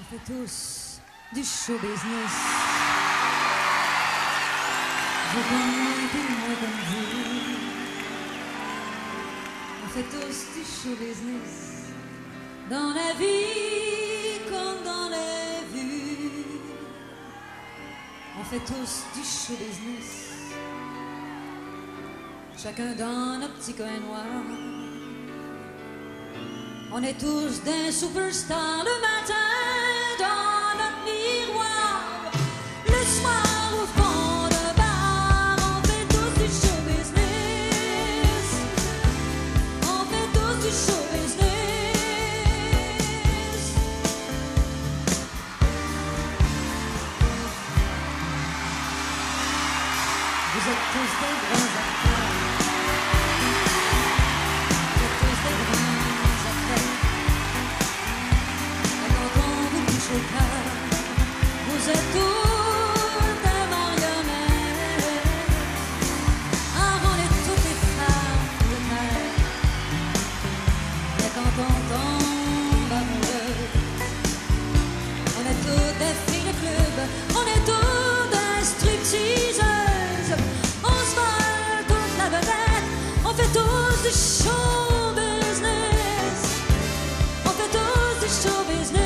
On fait tous du show business. Je connais des mots comme vous. On fait tous du show business. Dans la vie comme dans la vue. On fait tous du show business. Chacun dans nos petits coins noirs. On est tous des superstars le matin dans notre miroir. Le soir au fond de bar, on fait tous du show business. On fait tous du show business. Vous êtes tous des grands acteurs. Vous êtes toutes des marionnettes. Ah, on est toutes des femmes de mer. Mais quand on tombe amoureux, on est toutes des filles de club. On est toutes des stripteaseuses. On se vole contre la vedette. On fait tous du show business. On fait tous du show business.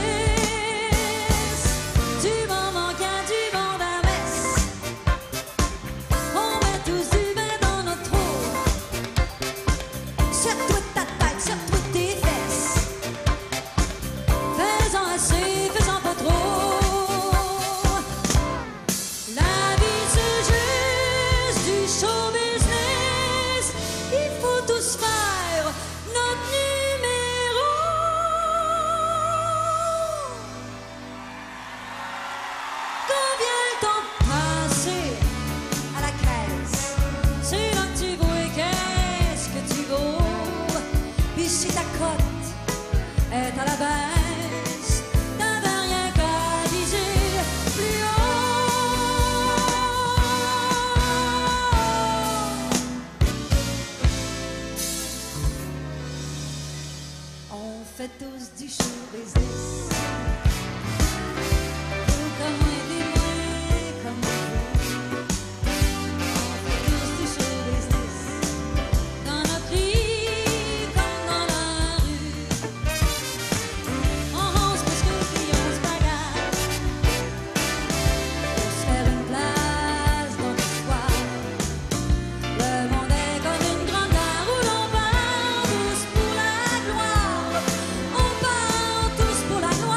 On fait tous du show business. Tout comme moi et moi comme vous. On fait tous du show business. Dans notre vie comme dans la rue. On se bouscule puis on se bagarre. Pour se faire une place dans l'histoire. Le monde est comme une grande gare où l'on part tous pour la gloire.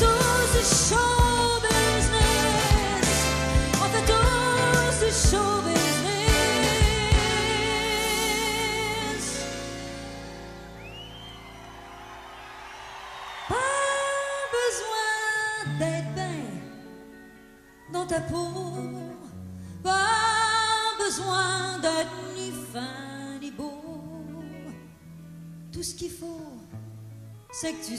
Show business, on fait tous du show business. Pas besoin d'être bien dans ta peau, pas besoin d'être ni fin ni beau. Tout ce qu'il faut, c'est que tu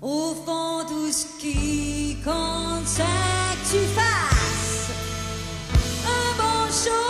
Au fond, tout ce qui compte, c'est que tu fasses un bon show.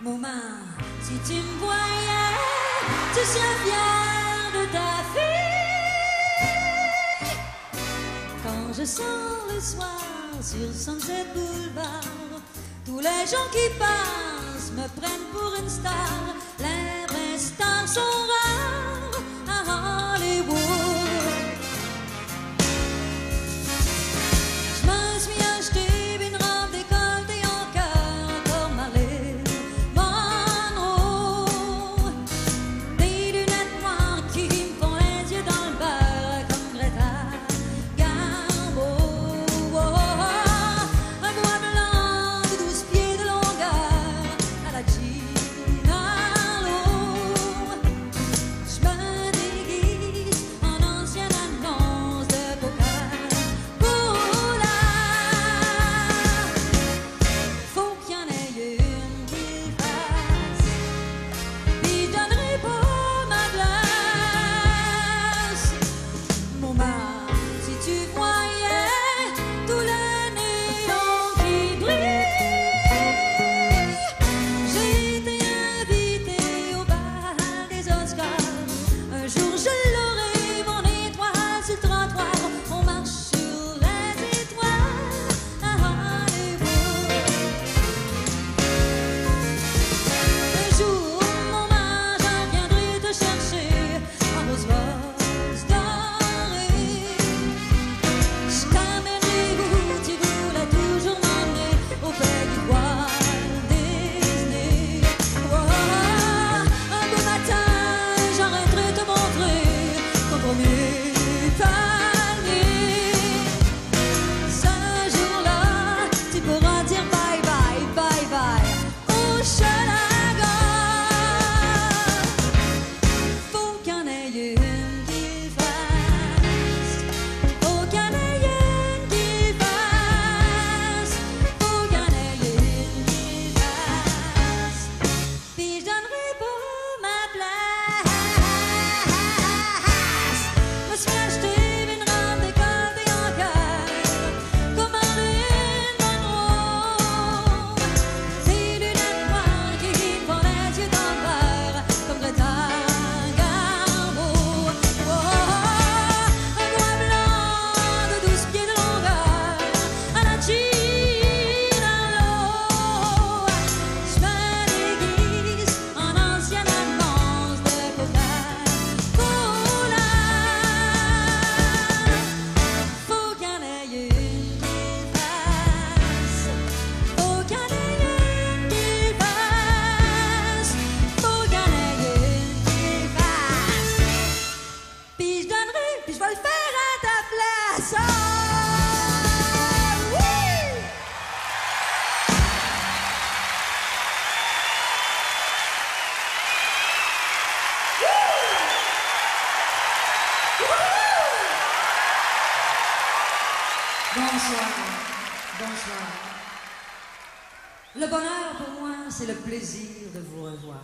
Maman, si tu me voyais, tu serais fière de ta fille. Quand je sors le soir sur Sunset Boulevard, tous les gens qui passent me prennent pour une star. Les vraies stars sont rares à Hollywood. Je me suis acheté une robe décolletée en cœur pour m'aller. Des lunettes noires qui me font les yeux dans Bonsoir. Bonsoir. Le bonheur pour moi, c'est le plaisir de vous revoir.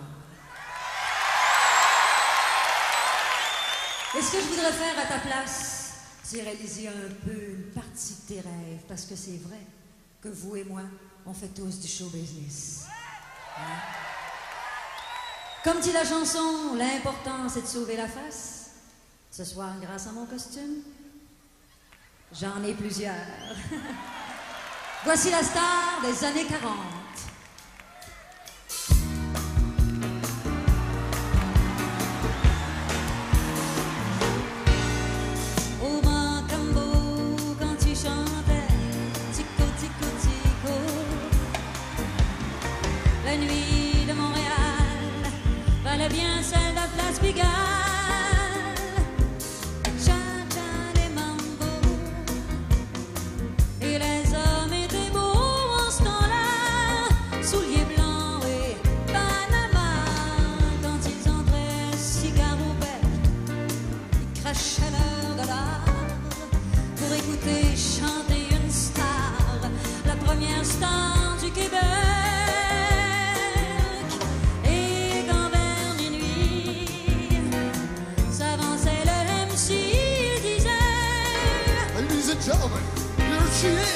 Et ce que je voudrais faire à ta place, c'est réaliser un peu une partie de tes rêves, parce que c'est vrai que vous et moi, on fait tous du show business. Hein? Comme dit la chanson, l'important, c'est de sauver la face. Ce soir, grâce à mon costume, j'en ai plusieurs. Voici la star des années 40. Au Mancambo, quand tu chantais, tico, tico, tico. La nuit de Montréal valait bien celle de la place Pigalle. She is.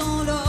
Somewhere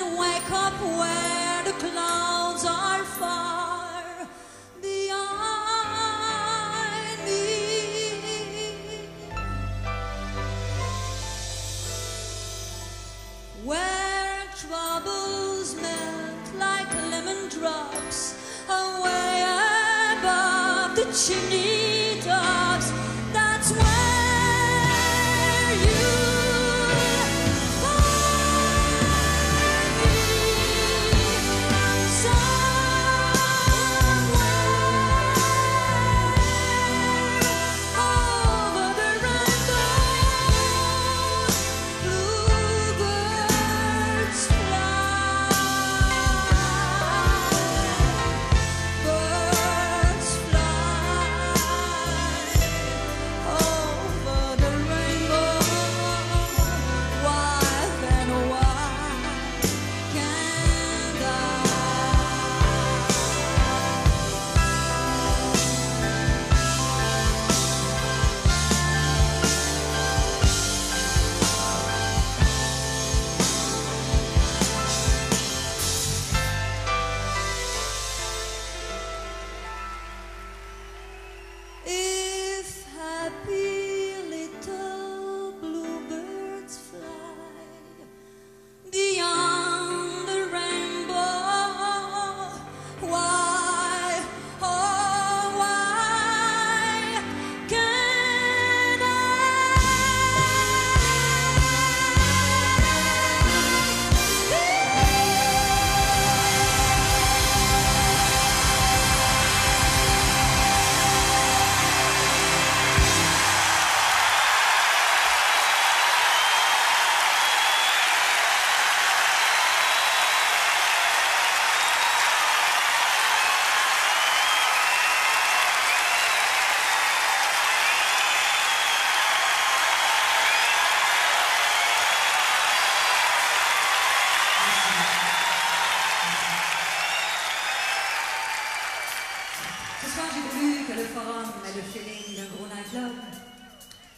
and wake up where the clouds are far behind me. Where troubles melt like lemon drops away above the chimney tops. That's where you.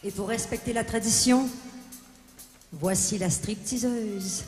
Et pour respecter la tradition, voici la stripteaseuse.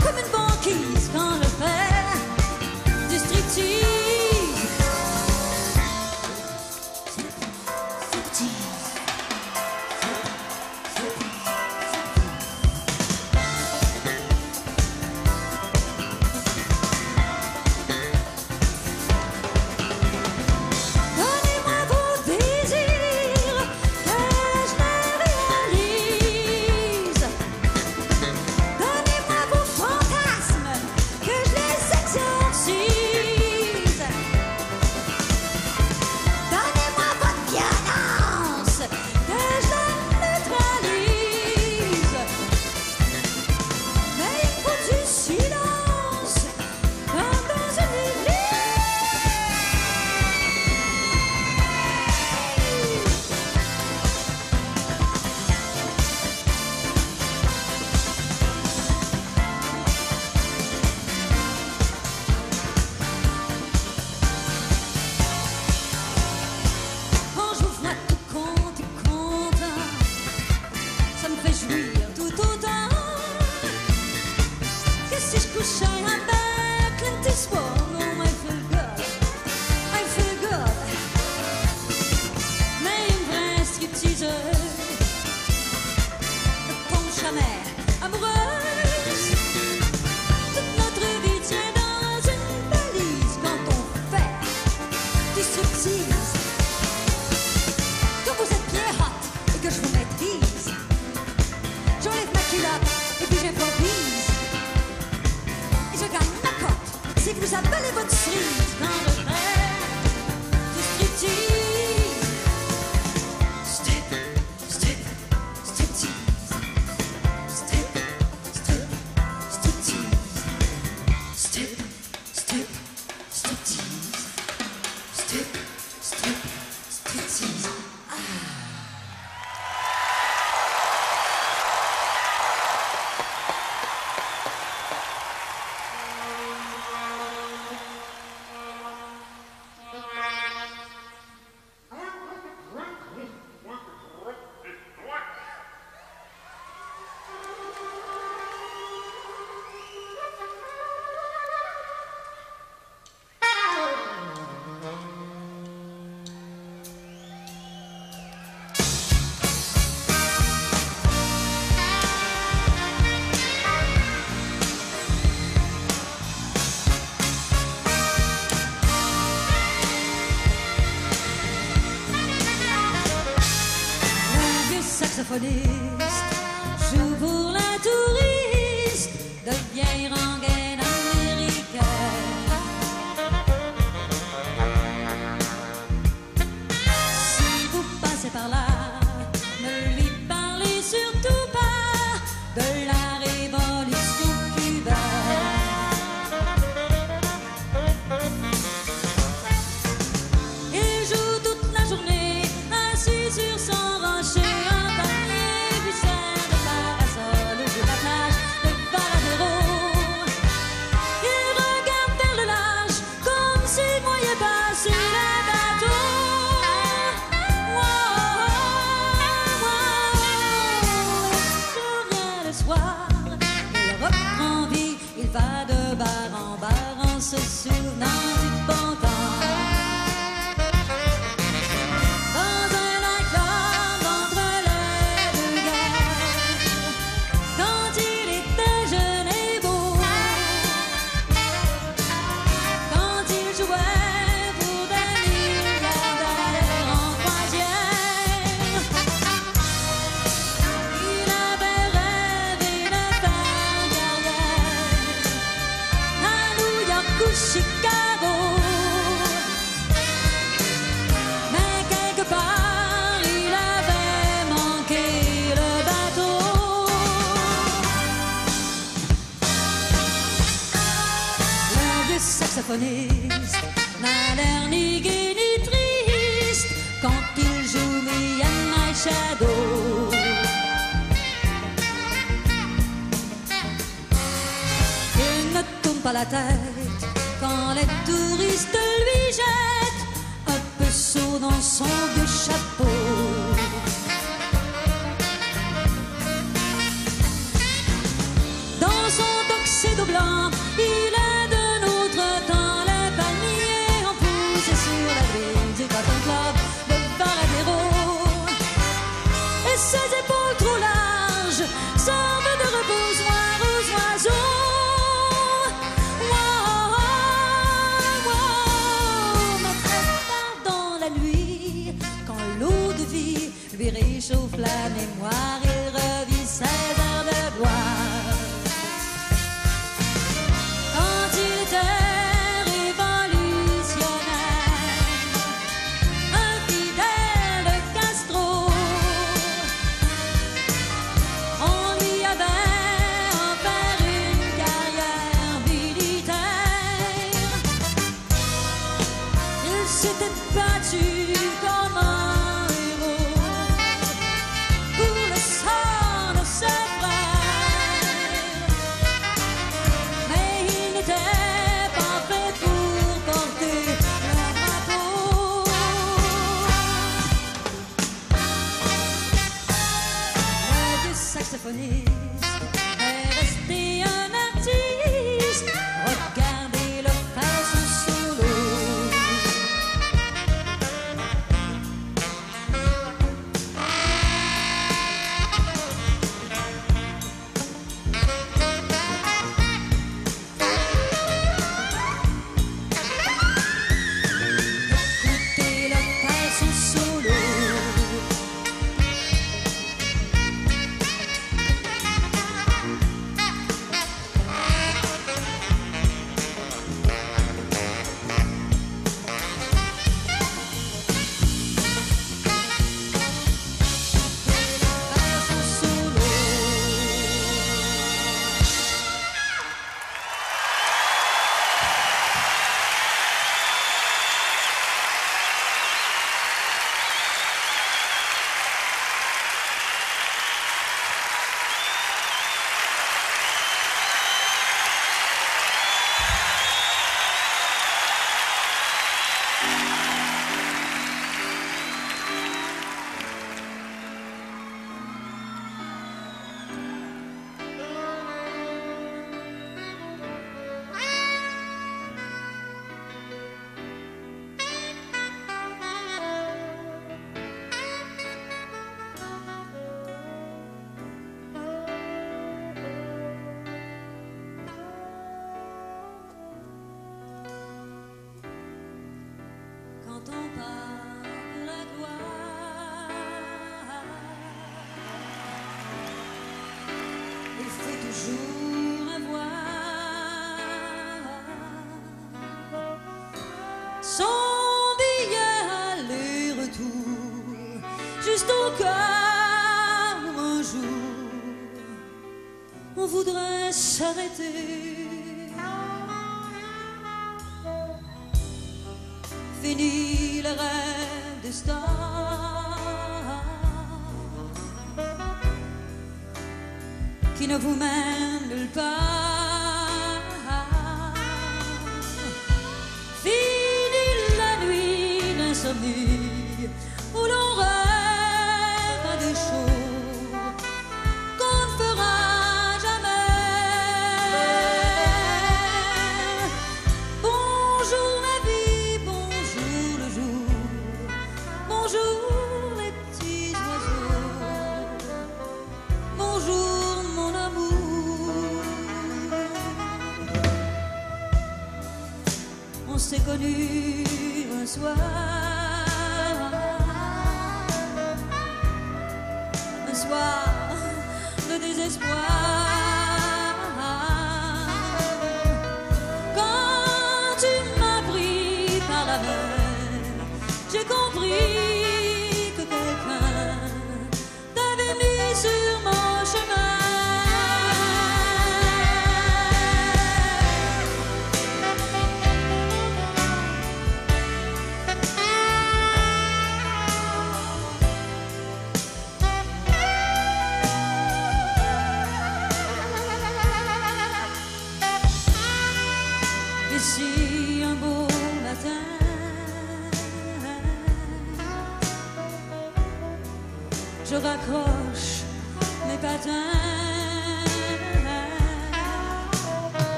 Comme une banquise. que je vous maîtrise. J'enlève ma culotte et puis j'improvise. Et je gagne ma cote si vous avalez votre cerise dans le verre du striptease. Strip, strip, striptease. Strip, strip, striptease. Strip, strip, striptease. Strip, strip, striptease. Joue pour la touriste, devient rengaine américaine. Si vous passez par là, ne lui parlez surtout pas de la révolution cubaine. Il joue toute la journée, assis sur son rocher. Se souvenant du bon temps, dans un acclame entre les deux guerres, quand il était jeune et beau, quand il jouait pour des milliardaires en croisière. Il avait rêvé de faire carrière à New York ou Chicago, mais quelque part il avait manqué le bateau. Le vieux saxophoniste n'a l'air ni gai ni triste quand il joue Me and My Shadow. Il ne tourne pas la tête quand les touristes lui jettent un peu saut dans son vieux chapeau. Dans son tuxedo blanc, il est de notre temps, les palmiers en poussé sur la grille du Cotton Club de Varadero. Et ses épaules trop larges servent de repose noir aux oiseaux. Lui réchauffe la mémoire, il revit ses heures de gloire. Quand il était révolutionnaire, infidèle Castro, on lui avait offert une carrière militaire. Il s'était battu comme un héros.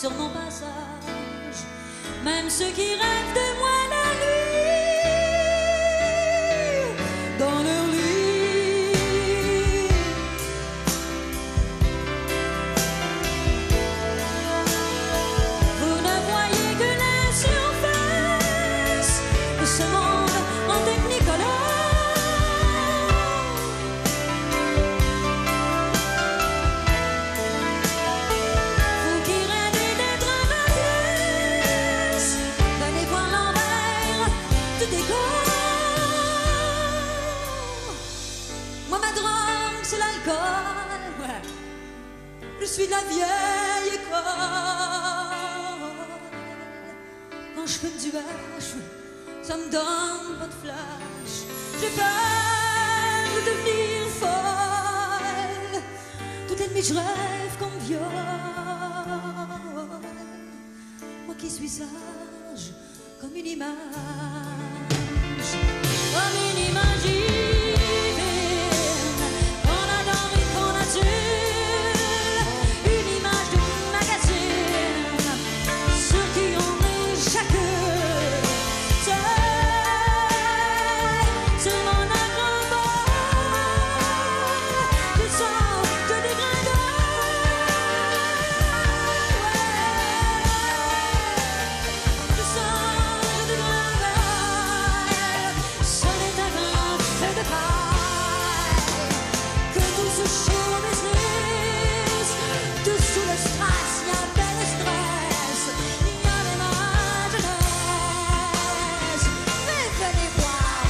Sur mon passage, même ceux qui rêvent de moi la nuit. vieille école. Quand je fume du hache, ça me donne pas de flash. J'ai peur de devenir folle. Toute la nuit je rêve qu'on me viole. Moi qui suis sage comme une image, comme une image divine, qu'on adore et qu'on adule, une image de magazine, sur qui on est chacune, seul, sur mon avant-bord, tout sort de dégradant, tout sort de dégradant, seul est un grand fait de paille, que tout se show business, tout sous le stress, y'a à peine le stress, il y a les mains de jeunesse, mais venez voir.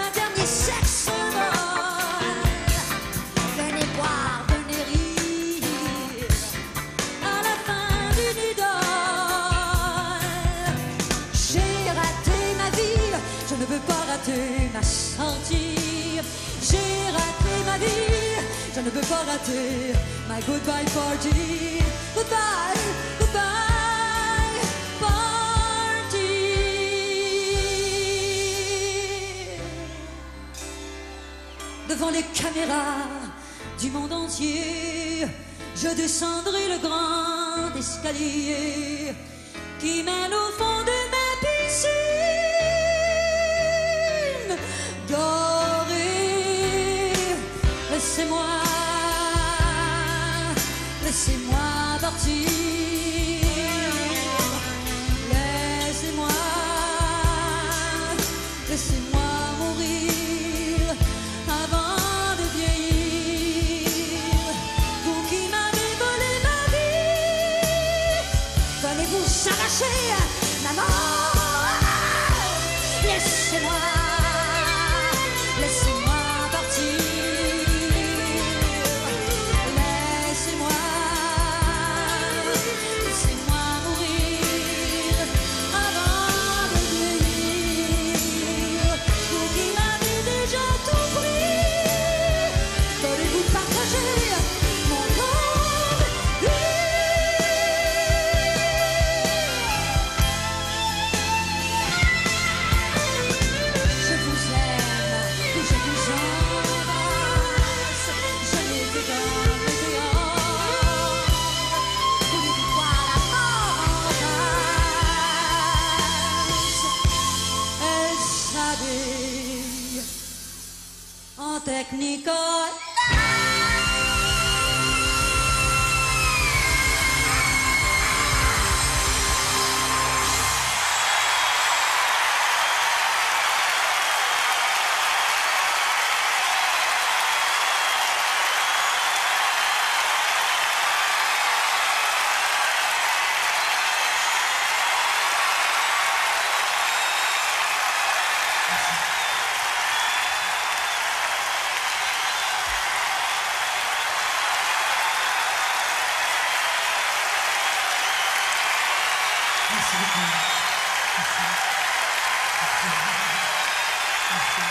Un dernier sexe symbole, venez boire, venez rire. À la fin d'une idole, j'ai raté ma vie, je ne veux pas rater ma sortie. J'ai raté ma vie, je ne veux pas rater ma goodbye party. Goodbye, goodbye party. Devant les caméras du monde entier, je descendrai le grand escalier qui mène au fond de ma piscine dorée. Laissez-moi, laissez-moi partir. Laissez-moi, laissez-moi mourir avant de vieillir. Vous qui m'avez volé ma vie, venez vous s'arracher ma mort. Laissez-moi, laissez-moi partir. Laissez-moi, laissez-moi mourir avant de vieillir. Vous qui m'avez déjà tout pris, voulez-vous partager mon monde? Je vous aime, je vous embrasse, je n'ai que d'un météore. Voulez-vous voir la mort en face? Elle s'habille en technicolor. Merci beaucoup. Merci. Merci. Merci.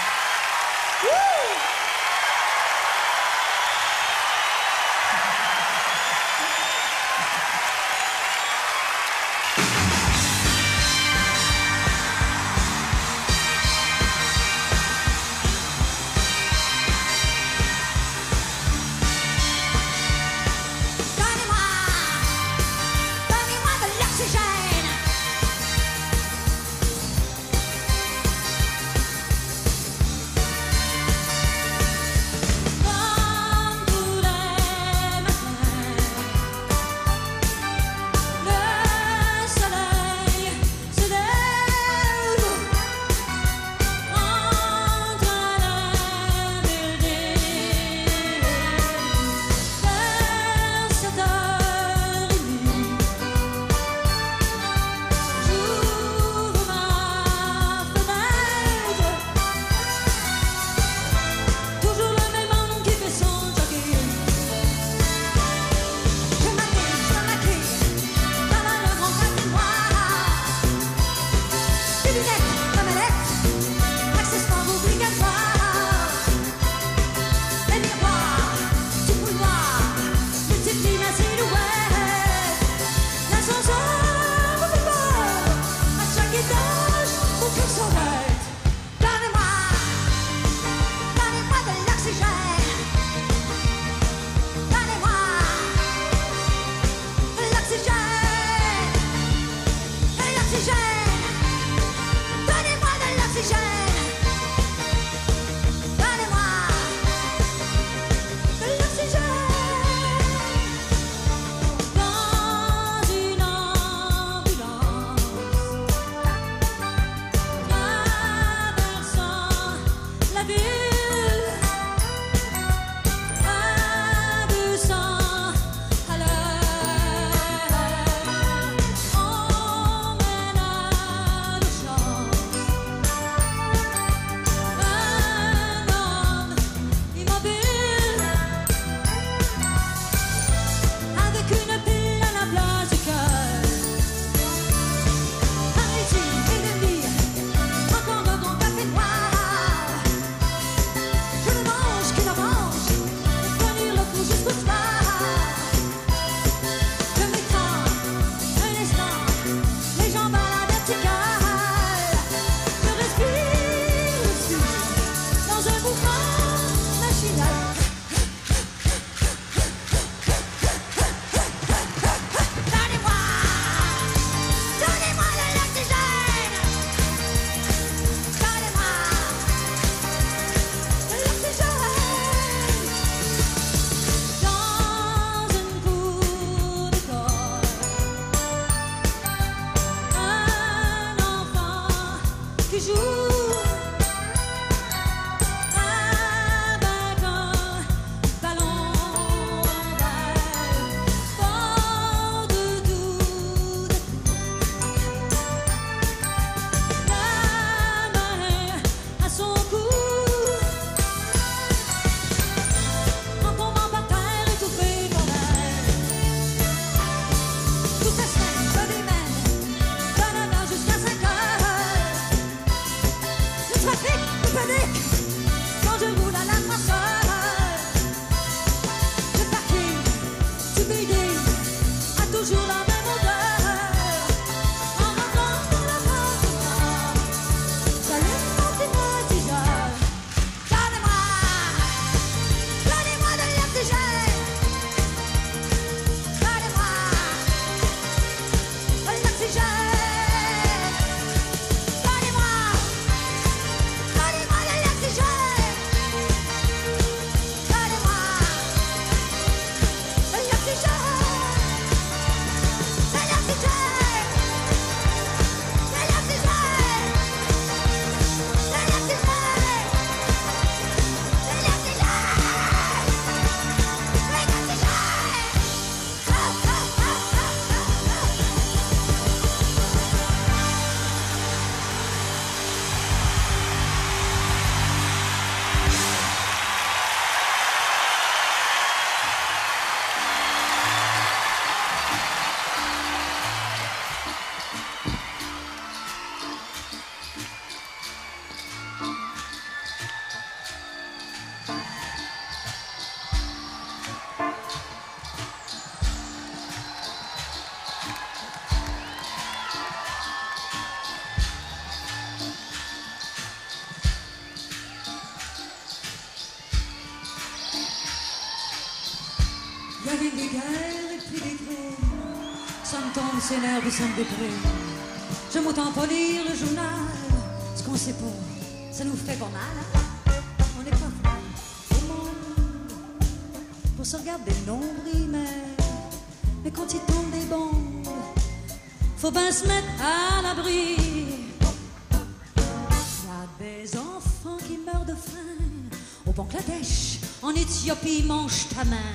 Donnez-moi, donnez-moi de l'oxygène. Donnez-moi, chantant de ses nerfs de Saint-Bépré. Je m'entends pas lire le journal. Ce qu'on sait pas, ça nous fait pas mal. On n'est pas fous au monde pour se regarder nombril, mais quand il tombe des bombes, faut bien se mettre à l'abri. Il y a des enfants qui meurent de faim au Bangladesh, en Éthiopie. Mange ta main,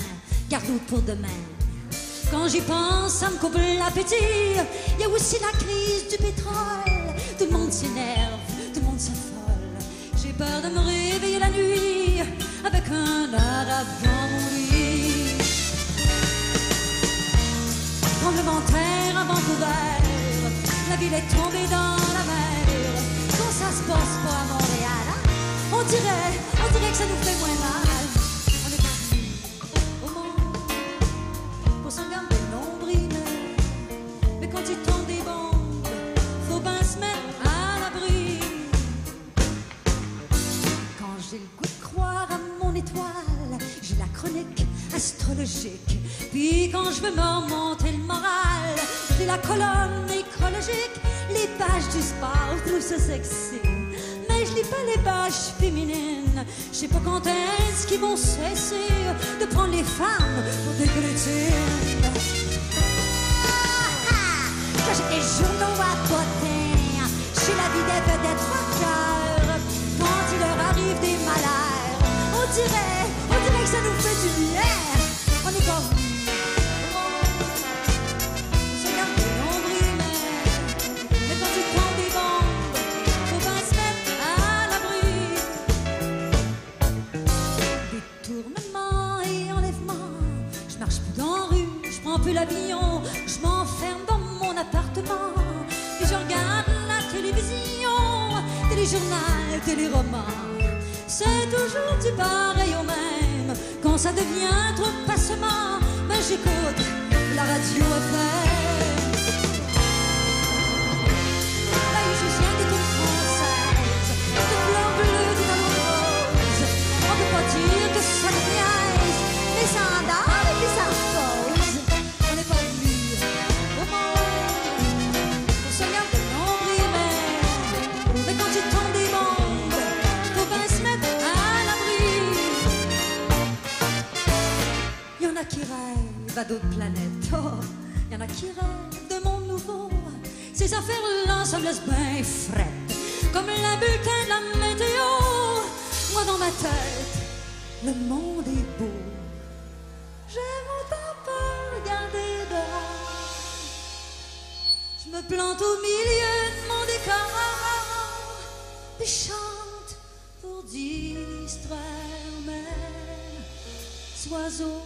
garde-nous pour demain. Quand j'y pense, ça me coupe l'appétit. Il y a aussi la crise du pétrole. Tout le monde s'énerve, tout le monde s'affole. J'ai peur de me réveiller la nuit avec un arabe dans mon lit. Tremblement de terre à Vancouver, la ville est tombée dans la mer. Quand ça se passe pas à Montréal, on dirait que ça nous fait moins mal. On est parti au monde pour s'en garder nombril, mais quand il tombe des bombes, faut bien se mettre à l'abri. Quand j'ai le goût de croire à mon étoile, j'ai la chronique astrologique. Puis quand je veux me remonter le moral, j'ai la colonne écologique. Les pages du sport, je trouve ça sexy, mais je lis pas les pages féminines. Je sais pas quand est-ce qu'ils vont cesser de prendre les femmes pour des crétines. Quand j'ai des journaux à côté, j'ai la vie des vedettes par cœur. Quand il leur arrive des malheurs, on dirait que ça nous fait du bien. On est pas l'avion, je m'enferme dans mon appartement et je regarde la télévision, téléjournal, téléroman. C'est toujours du pareil au même. Quand ça devient trop passement, ben j'écoute la radio FM. La musicienne est une française, de fleur bleue, de talons roses. On peut pas dire que ça me niaise, mais ça en a et puis ça repose. À d'autres planètes, oh, y en a qui rêvent de monde nouveau. Ces affaires-là, ça me laisse bien frette, comme la bulletin de la météo. Moi, dans ma tête, le monde est beau. J'aime autant pas regarder dehors. Je me plante au milieu de mon décor, puis chante pour distraire mes oiseaux.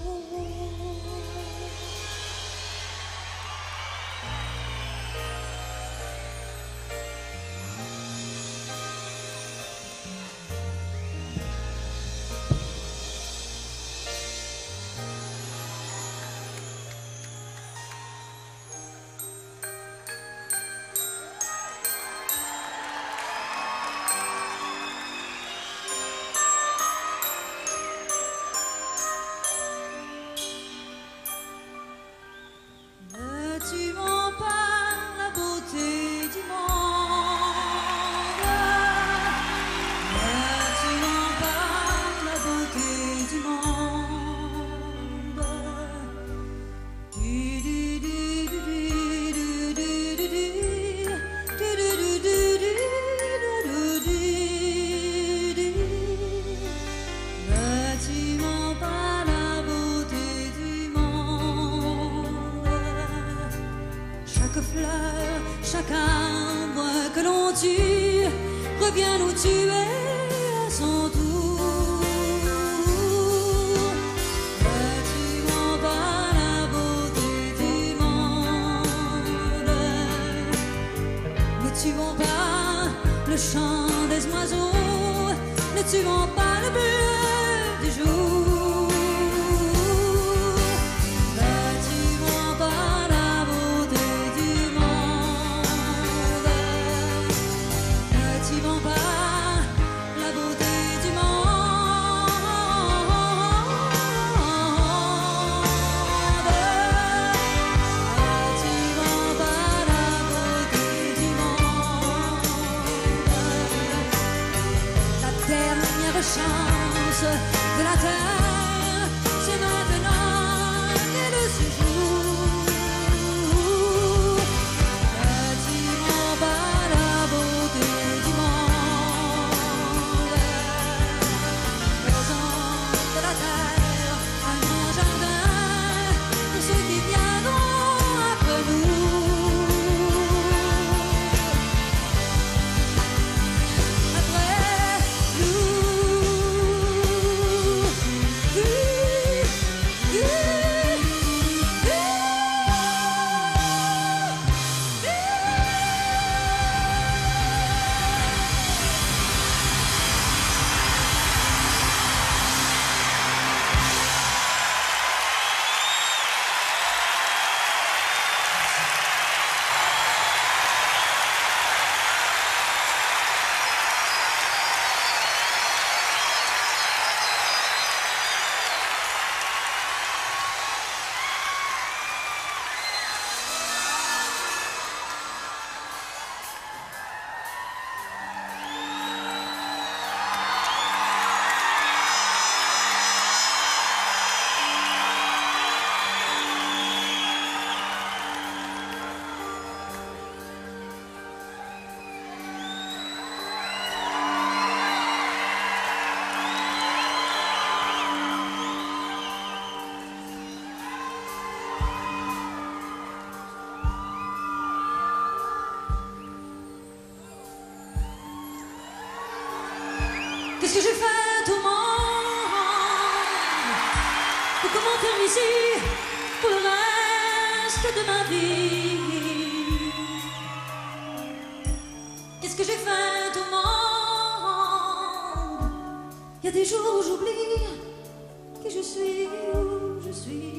Qu'est-ce que j'ai fait au monde? Pour comment faire ici pour le reste de ma vie? Qu'est-ce que j'ai fait au monde? Il y a des jours où j'oublie qui je suis, où je suis.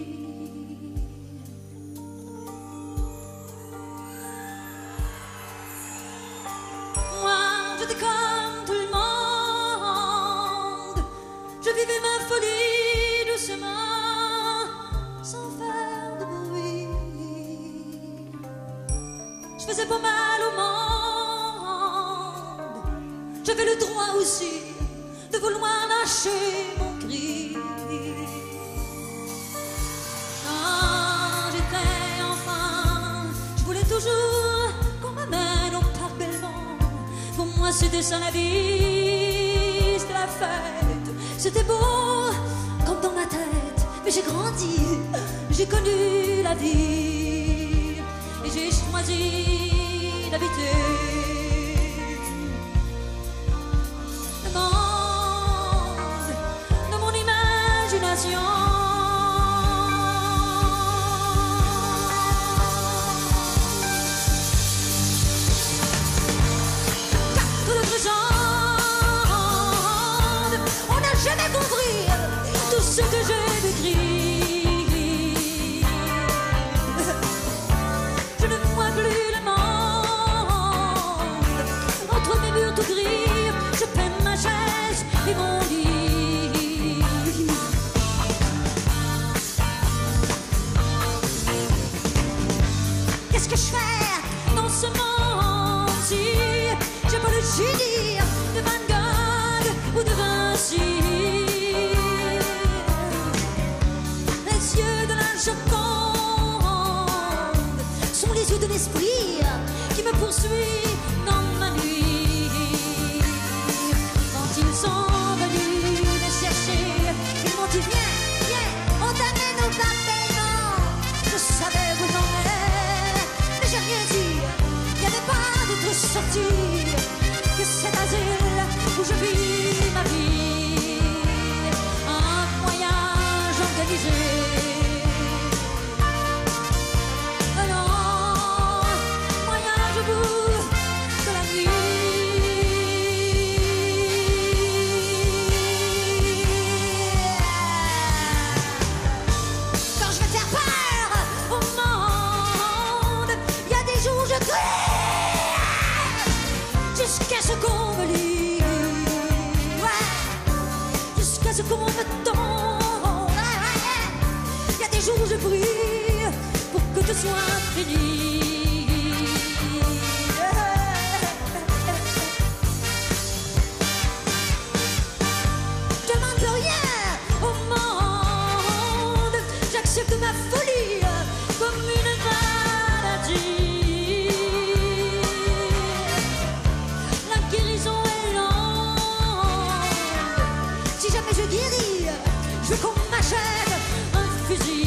C'est pas mal au monde. J'avais le droit aussi de vouloir lâcher mon cri. Quand j'étais enfant, je voulais toujours qu'on m'amène au parc Belmont. Pour moi c'était ça la vie, c'était la fête. C'était beau comme dans ma tête. Mais j'ai grandi, j'ai connu la vie et j'ai choisi d'habiter le monde de mon imagination. Quatre autres jambes, on n'a jamais compris tout ce que j'ai décrit. L'esprit qui me poursuit dans ma nuit. Quand ils sont venus me chercher, ils m'ont dit viens, viens, on t'amène au bâtiment. Je savais où j'en allais, mais j'ai rien dit. Il n'y avait pas d'autre sortie que cet asile où je vis ma vie. Un voyage organisé. Je prie pour que tu sois fini. Je demande de rien au monde. J'accepte ma folie comme une maladie. La guérison est longue. Si jamais je guéris, je veux qu'on m'achète un fusil.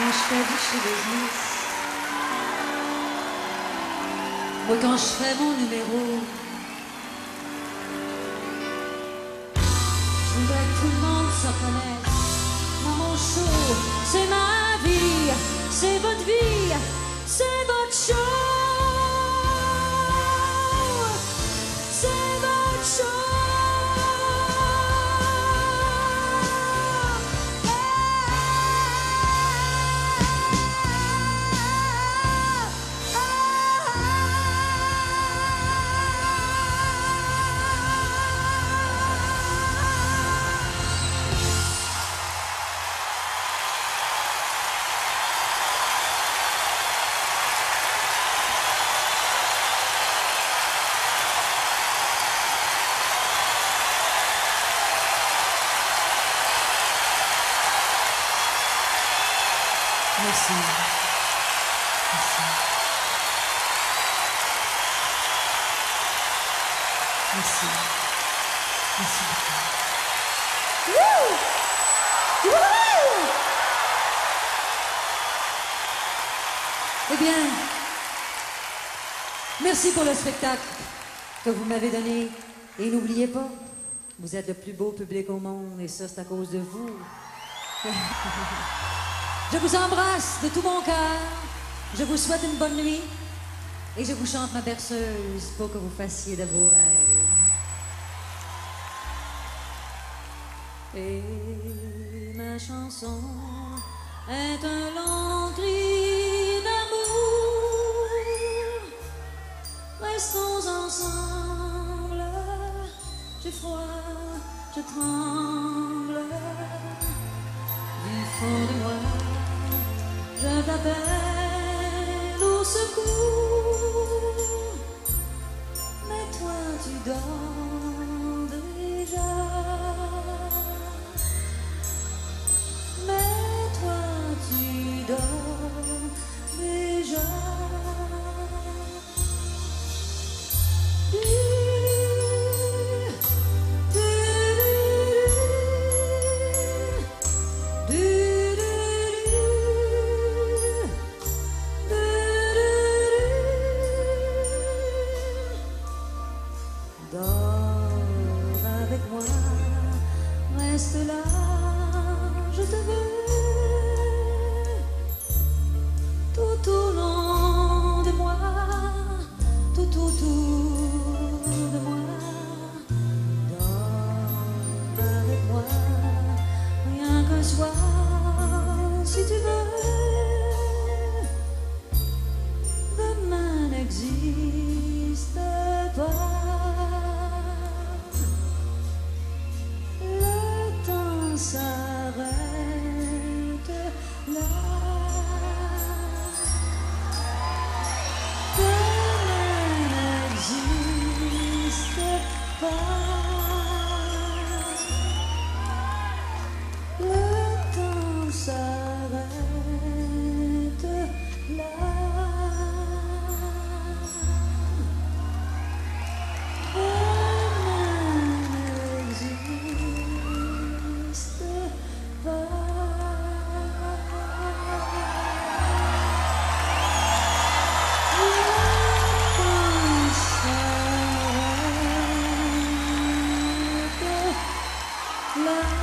Moi, quand je fais mon numéro, je voudrais que tout le monde s'en connaisse. Moi, mon show, c'est ma vie, c'est votre vie, c'est votre show. C'est votre show. Merci pour le spectacle que vous m'avez donné. Et n'oubliez pas, vous êtes le plus beau public au monde et ça, c'est à cause de vous. Je vous embrasse de tout mon cœur. Je vous souhaite une bonne nuit. Et je vous chante ma berceuse pour que vous fassiez de vos rêves. Et ma chanson est un long cri d'amour. Restons ensemble, j'ai froid, je tremble. Du fond de moi, je t'appelle au secours. Mais toi, tu dors déjà. Mais toi, tu dors déjà. Love.